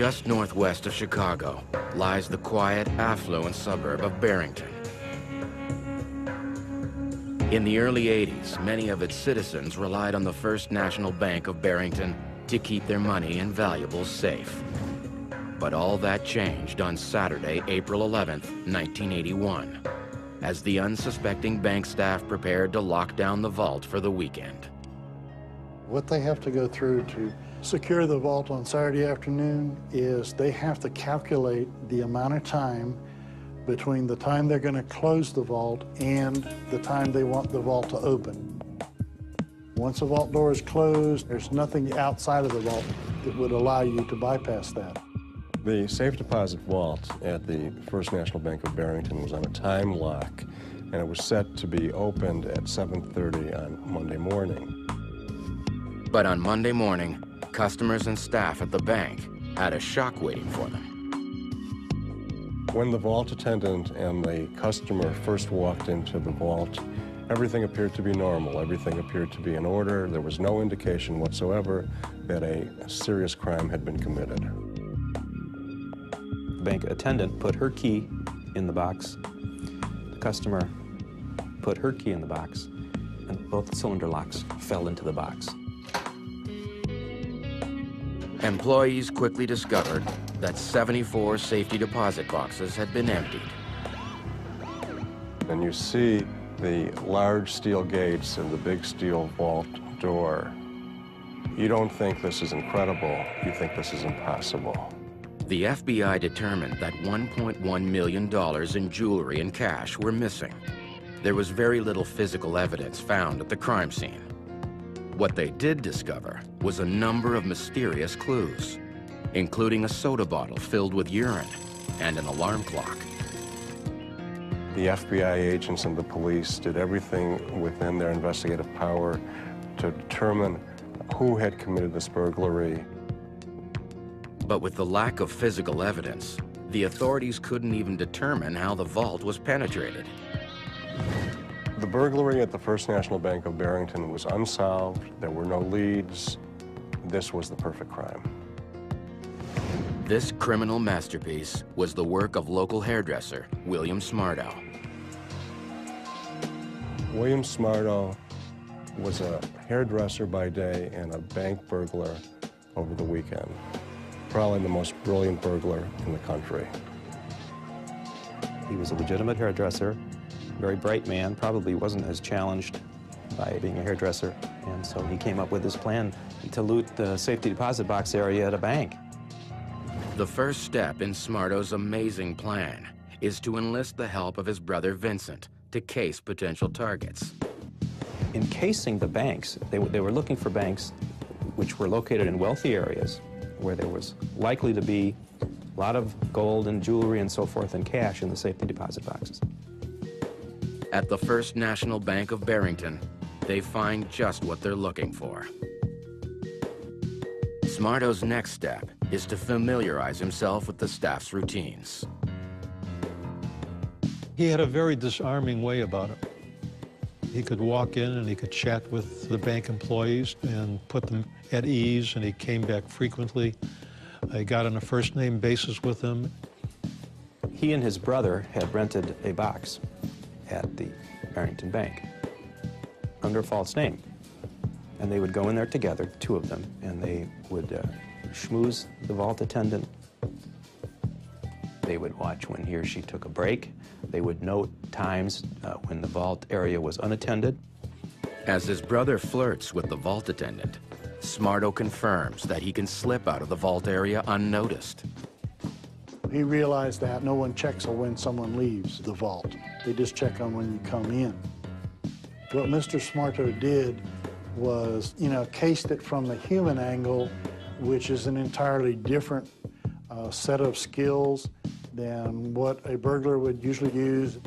Just northwest of Chicago lies the quiet, affluent suburb of Barrington. In the early 80s, many of its citizens relied on the First National Bank of Barrington to keep their money and valuables safe. But all that changed on Saturday, April 11th, 1981, as the unsuspecting bank staff prepared to lock down the vault for the weekend. What they have to go through to secure the vault on Saturday afternoon is they have to calculate the amount of time between the time they're going to close the vault and the time they want the vault to open. Once the vault door is closed, there's nothing outside of the vault that would allow you to bypass that. The safe deposit vault at the First National Bank of Barrington was on a time lock, and it was set to be opened at 7:30 on Monday morning. But on Monday morning, customers and staff at the bank had a shock waiting for them. When the vault attendant and the customer first walked into the vault, everything appeared to be normal. Everything appeared to be in order. There was no indication whatsoever that a serious crime had been committed. The bank attendant put her key in the box. The customer put her key in the box, and both cylinder locks fell into the box. Employees quickly discovered that 74 safety deposit boxes had been emptied. And you see the large steel gates and the big steel vault door. You don't think this is incredible. You think this is impossible. The FBI determined that $1.1 million in jewelry and cash were missing. There was very little physical evidence found at the crime scene. What they did discover was a number of mysterious clues, including a soda bottle filled with urine and an alarm clock. The FBI agents and the police did everything within their investigative power to determine who had committed this burglary. But with the lack of physical evidence, the authorities couldn't even determine how the vault was penetrated. The burglary at the First National Bank of Barrington was unsolved. There were no leads. This was the perfect crime. This criminal masterpiece was the work of local hairdresser, William Smarto. William Smarto was a hairdresser by day and a bank burglar over the weekend. Probably the most brilliant burglar in the country. He was a legitimate hairdresser, very bright man, probably wasn't as challenged by being a hairdresser, and so he came up with this plan to loot the safety deposit box area at a bank. The first step in Smarto's amazing plan is to enlist the help of his brother Vincent to case potential targets. In casing the banks, they were looking for banks which were located in wealthy areas, where there was likely to be a lot of gold and jewelry and so forth and cash in the safety deposit boxes. At the First National Bank of Barrington, they find just what they're looking for. Smarto's next step is to familiarize himself with the staff's routines. He had a very disarming way about him. He could walk in and he could chat with the bank employees and put them at ease, and he came back frequently. He got on a first-name basis with them. He and his brother had rented a box at the Barrington Bank under a false name. And they would go in there together, two of them, and they would schmooze the vault attendant. They would watch when he or she took a break. They would note times when the vault area was unattended. As his brother flirts with the vault attendant, Smarto confirms that he can slip out of the vault area unnoticed. He realized that no one checks on when someone leaves the vault. They just check on when you come in. What Mr. Smarto did was, cased it from the human angle, which is an entirely different set of skills than what a burglar would usually use.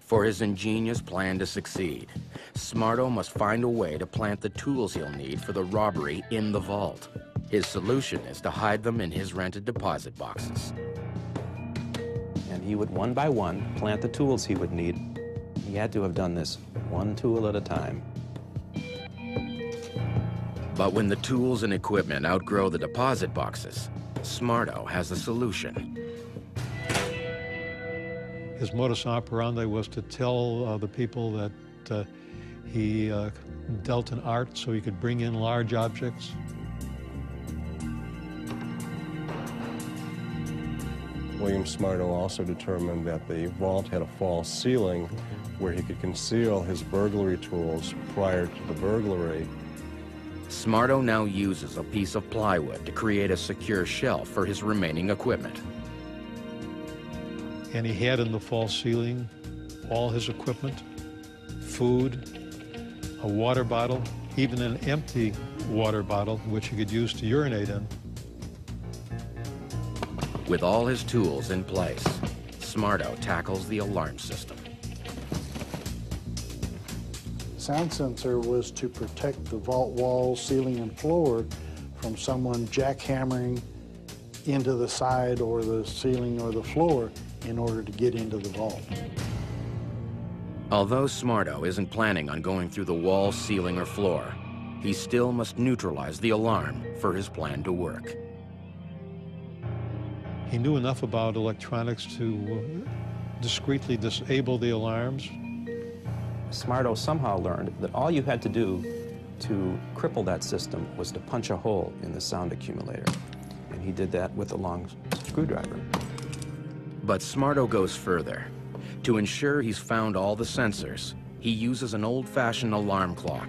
For his ingenious plan to succeed, Smarto must find a way to plant the tools he'll need for the robbery in the vault. His solution is to hide them in his rented deposit boxes. And he would, one by one, plant the tools he would need. He had to have done this one tool at a time. But when the tools and equipment outgrow the deposit boxes, Smarto has the solution. His modus operandi was to tell the people that he dealt in art, so he could bring in large objects. William Smarto also determined that the vault had a false ceiling where he could conceal his burglary tools prior to the burglary. Smarto now uses a piece of plywood to create a secure shelf for his remaining equipment. And he had in the false ceiling all his equipment, food, a water bottle, even an empty water bottle which he could use to urinate in. With all his tools in place, Smarto tackles the alarm system. Sound sensor was to protect the vault wall, ceiling, and floor from someone jackhammering into the side or the ceiling or the floor in order to get into the vault. Although Smarto isn't planning on going through the wall, ceiling, or floor, he still must neutralize the alarm for his plan to work. He knew enough about electronics to discreetly disable the alarms. Smarto somehow learned that all you had to do to cripple that system was to punch a hole in the sound accumulator. And he did that with a long screwdriver. But Smarto goes further. To ensure he's found all the sensors, he uses an old-fashioned alarm clock.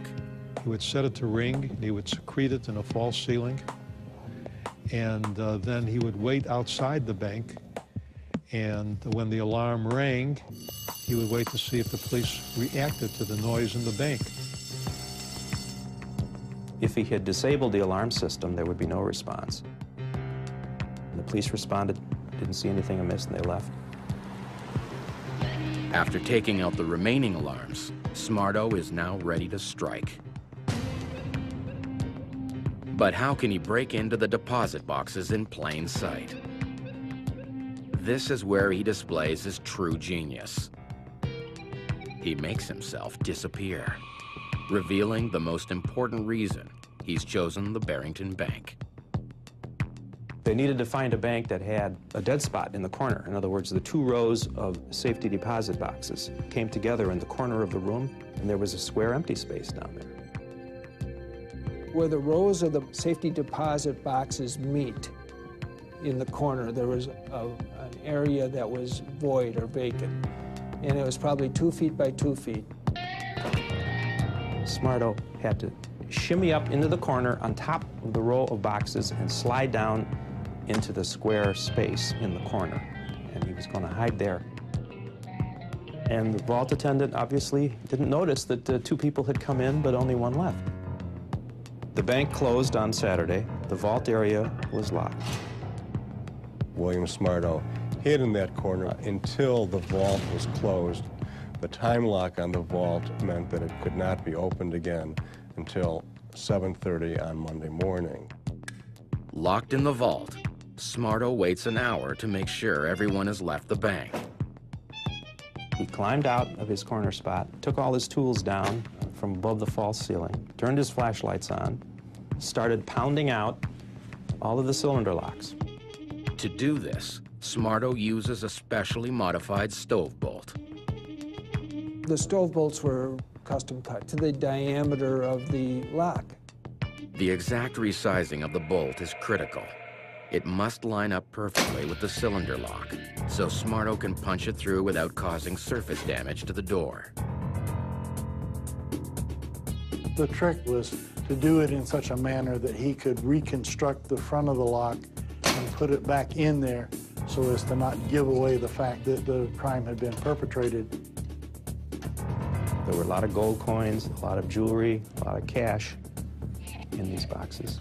He would set it to ring, and he would secrete it in a false ceiling. And then he would wait outside the bank, and when the alarm rang, he would wait to see if the police reacted to the noise in the bank. If he had disabled the alarm system, there would be no response. And the police responded, didn't see anything amiss, and they left. After taking out the remaining alarms, Smarto is now ready to strike. But how can he break into the deposit boxes in plain sight? This is where he displays his true genius. He makes himself disappear, revealing the most important reason he's chosen the Barrington Bank. They needed to find a bank that had a dead spot in the corner. In other words, the two rows of safety deposit boxes came together in the corner of the room, and there was a square empty space down there. Where the rows of the safety deposit boxes meet in the corner, there was an area that was void or vacant, and it was probably 2 feet by 2 feet. Smarto had to shimmy up into the corner on top of the row of boxes and slide down into the square space in the corner, and he was going to hide there. And the vault attendant obviously didn't notice that two people had come in, but only one left. The bank closed on Saturday. The vault area was locked. William Smarto hid in that corner until the vault was closed. The time lock on the vault meant that it could not be opened again until 7:30 on Monday morning. Locked in the vault, Smarto waits an hour to make sure everyone has left the bank. He climbed out of his corner spot, took all his tools down from above the false ceiling, turned his flashlights on, started pounding out all of the cylinder locks. To do this, Smarto uses a specially modified stove bolt. The stove bolts were custom cut to the diameter of the lock. The exact resizing of the bolt is critical. It must line up perfectly with the cylinder lock, so Smarto can punch it through without causing surface damage to the door. The trick was to do it in such a manner that he could reconstruct the front of the lock and put it back in there so as to not give away the fact that the crime had been perpetrated. There were a lot of gold coins, a lot of jewelry, a lot of cash in these boxes.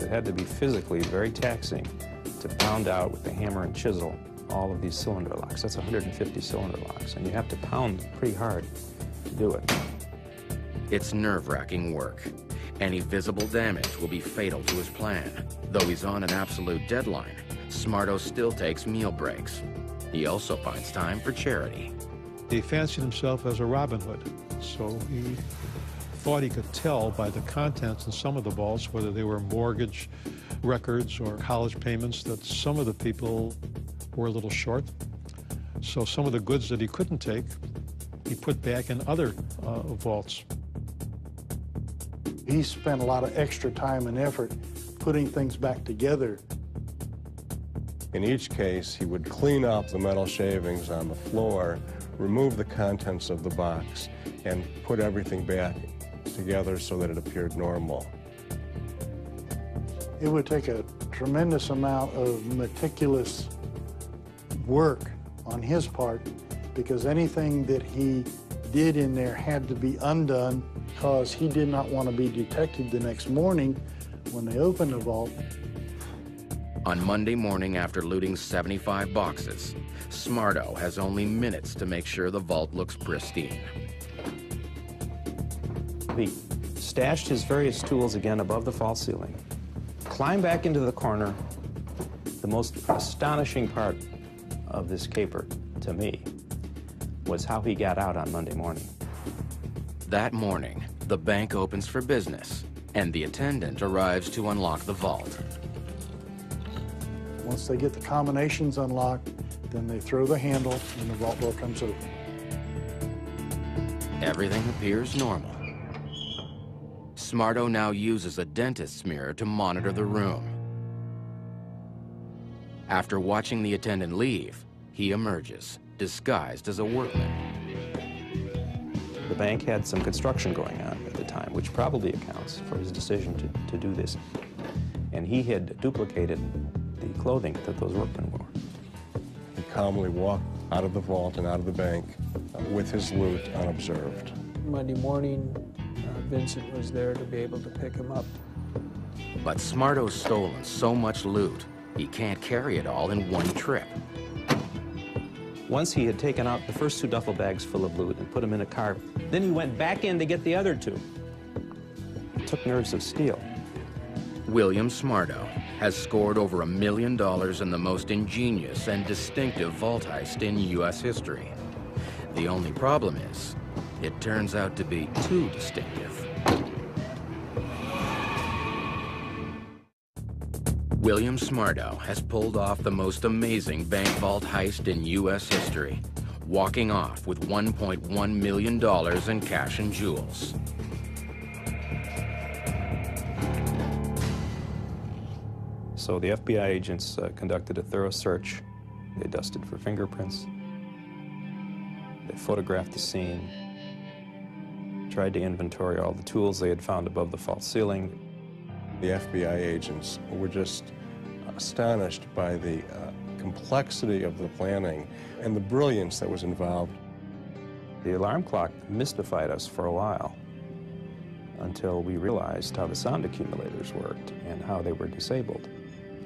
It had to be physically very taxing to pound out with a hammer and chisel all of these cylinder locks. That's 150 cylinder locks, and you have to pound pretty hard to do it. It's nerve-wracking work. Any visible damage will be fatal to his plan. Though he's on an absolute deadline, Smarto still takes meal breaks. He also finds time for charity. He fancied himself as a Robin Hood, so he thought he could tell by the contents in some of the vaults, whether they were mortgage records or college payments, that some of the people were a little short. So some of the goods that he couldn't take, he put back in other vaults. He spent a lot of extra time and effort putting things back together. In each case, he would clean up the metal shavings on the floor, remove the contents of the box, and put everything back together so that it appeared normal. It would take a tremendous amount of meticulous work on his part, because anything that he did in there had to be undone, because he did not want to be detected the next morning when they opened the vault. On Monday morning, after looting 75 boxes, Smarto has only minutes to make sure the vault looks pristine. He stashed his various tools again above the false ceiling, climbed back into the corner. The most astonishing part of this caper, to me, was how he got out on Monday morning. That morning, the bank opens for business, and the attendant arrives to unlock the vault. Once they get the combinations unlocked, then they throw the handle and the vault door comes open. Everything appears normal. Smarto now uses a dentist's mirror to monitor the room. After watching the attendant leave, he emerges, disguised as a workman. The bank had some construction going on at the time, which probably accounts for his decision to do this. And he had duplicated the clothing that those workmen wore. He calmly walked out of the vault and out of the bank with his loot unobserved. Monday morning, Vincent was there to be able to pick him up. But Smarto's stolen so much loot, he can't carry it all in one trip. Once he had taken out the first two duffel bags full of loot and put them in a car, then he went back in to get the other two. It took nerves of steel. William Smarto has scored over $1 million in the most ingenious and distinctive vault heist in U.S. history. The only problem is, it turns out to be too distinctive. William Smarto has pulled off the most amazing bank vault heist in U.S. history, walking off with $1.1 million in cash and jewels. So the FBI agents conducted a thorough search. They dusted for fingerprints. They photographed the scene, tried to inventory all the tools they had found above the false ceiling. The FBI agents were just astonished by the complexity of the planning and the brilliance that was involved. The alarm clock mystified us for a while, until we realized how the sound accumulators worked and how they were disabled.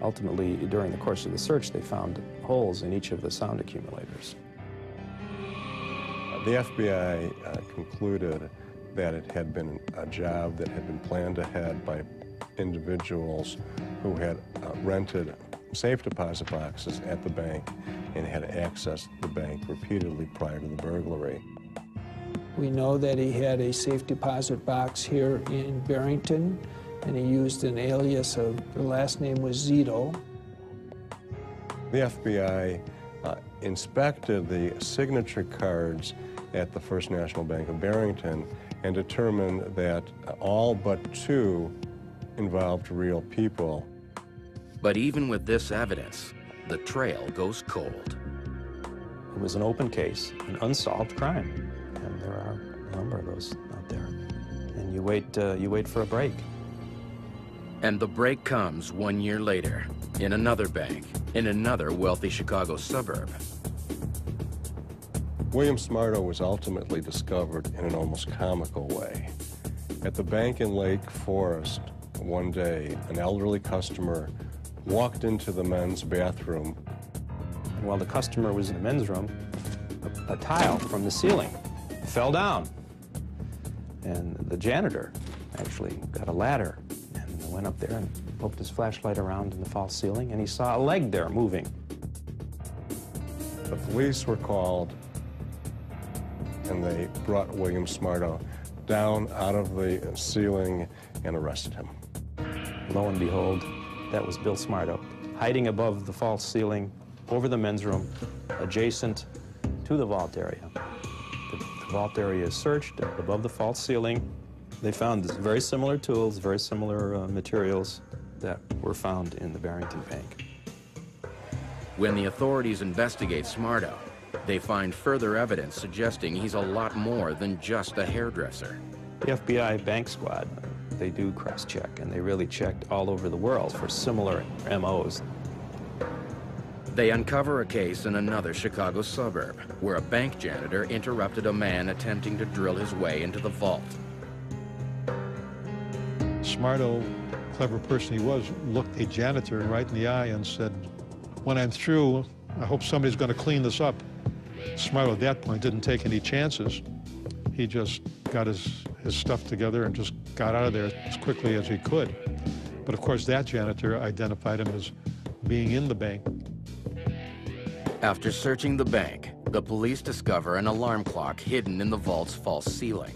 Ultimately, during the course of the search, they found holes in each of the sound accumulators. The FBI concluded that it had been a job that had been planned ahead by individuals who had rented safe deposit boxes at the bank and had accessed the bank repeatedly prior to the burglary. We know that he had a safe deposit box here in Barrington, and he used an alias of, the last name was Zito. The FBI inspected the signature cards at the First National Bank of Barrington and determined that all but two involved real people. But even with this evidence, the trail goes cold. It was an open case, an unsolved crime. And there are a number of those out there. And you wait for a break. And the break comes 1 year later, in another bank, in another wealthy Chicago suburb. William Smarto was ultimately discovered in an almost comical way. At the bank in Lake Forest, one day, an elderly customer walked into the men's bathroom. And while the customer was in the men's room, a tile from the ceiling fell down, and the janitor actually got a ladder and went up there and poked his flashlight around in the false ceiling, and he saw a leg there moving. The police were called, and they brought William Smarto down out of the ceiling and arrested him. Lo and behold, that was Bill Smarto, hiding above the false ceiling, over the men's room, adjacent to the vault area. The vault area is searched above the false ceiling. They found very similar tools, very similar materials that were found in the Barrington Bank. When the authorities investigate Smarto, they find further evidence suggesting he's a lot more than just a hairdresser. The FBI bank squad, they do cross-check, and they really checked all over the world for similar MOs. They uncover a case in another Chicago suburb, where a bank janitor interrupted a man attempting to drill his way into the vault. Smarto, clever person he was, looked a janitor right in the eye and said, "When I'm through, I hope somebody's going to clean this up." Smarto at that point didn't take any chances. He just got his stuff together and just got out of there as quickly as he could. But of course, that janitor identified him as being in the bank. After searching the bank, the police discover an alarm clock hidden in the vault's false ceiling.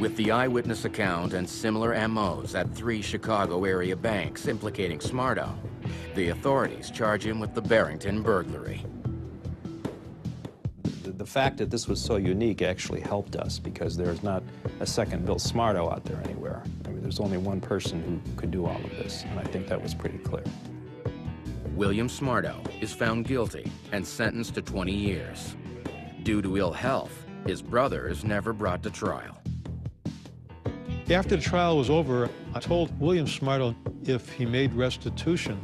With the eyewitness account and similar MOs at 3 Chicago area banks implicating Smarto, the authorities charge him with the Barrington burglary. The fact that this was so unique actually helped us, because there's not a second Bill Smarto out there anywhere. I mean, there's only one person who could do all of this, and I think that was pretty clear. William Smarto is found guilty and sentenced to 20 years. Due to ill health, his brother is never brought to trial. After the trial was over, I told William Smarto if he made restitution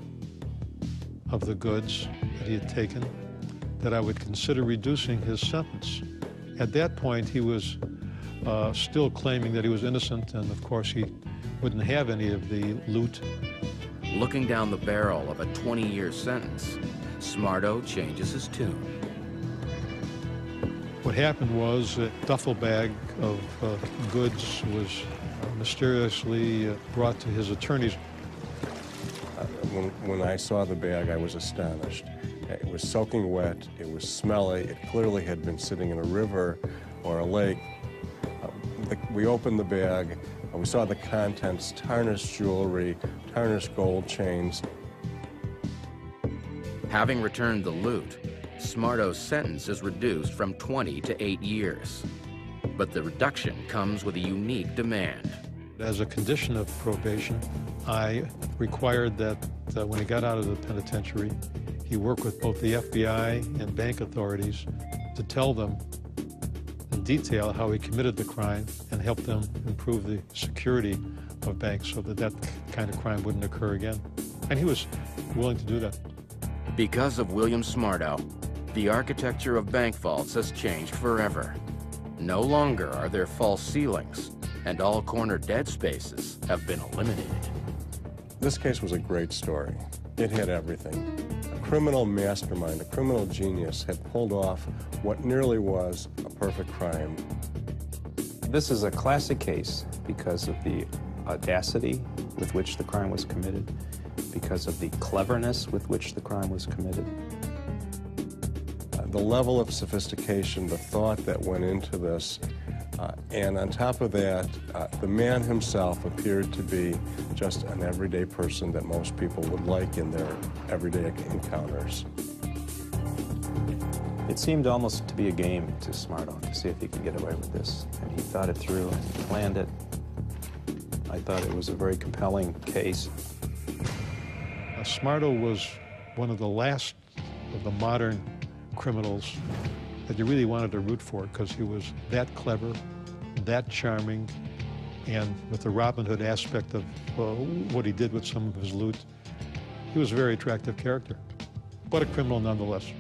of the goods that he had taken, that I would consider reducing his sentence. At that point, he was still claiming that he was innocent, and of course, he wouldn't have any of the loot. Looking down the barrel of a 20-year sentence, Smarto changes his tune. What happened was a duffel bag of goods was mysteriously brought to his attorneys. When I saw the bag, I was astonished. It was soaking wet, it was smelly, it clearly had been sitting in a river or a lake. We opened the bag, we saw the contents: tarnished jewelry, tarnished gold chains. Having returned the loot, Smarto's sentence is reduced from 20 to 8 years. But the reduction comes with a unique demand. As a condition of probation, I required that when he got out of the penitentiary, he work with both the FBI and bank authorities to tell them in detail how he committed the crime and help them improve the security of banks so that that kind of crime wouldn't occur again. And he was willing to do that. Because of William Smarto, the architecture of bank vaults has changed forever. No longer are there false ceilings, and all corner dead spaces have been eliminated. This case was a great story. It had everything. A criminal mastermind, a criminal genius had pulled off what nearly was a perfect crime. This is a classic case because of the audacity with which the crime was committed, because of the cleverness with which the crime was committed. The level of sophistication, the thought that went into this, and on top of that, the man himself appeared to be just an everyday person that most people would like in their everyday encounters. It seemed almost to be a game to Smarto to see if he could get away with this, and he thought it through and he planned it. I thought it was a very compelling case. Smarto was one of the last of the modern criminals that you really wanted to root for, because he was that clever, that charming, and with the Robin Hood aspect of what he did with some of his loot, he was a very attractive character, but a criminal nonetheless.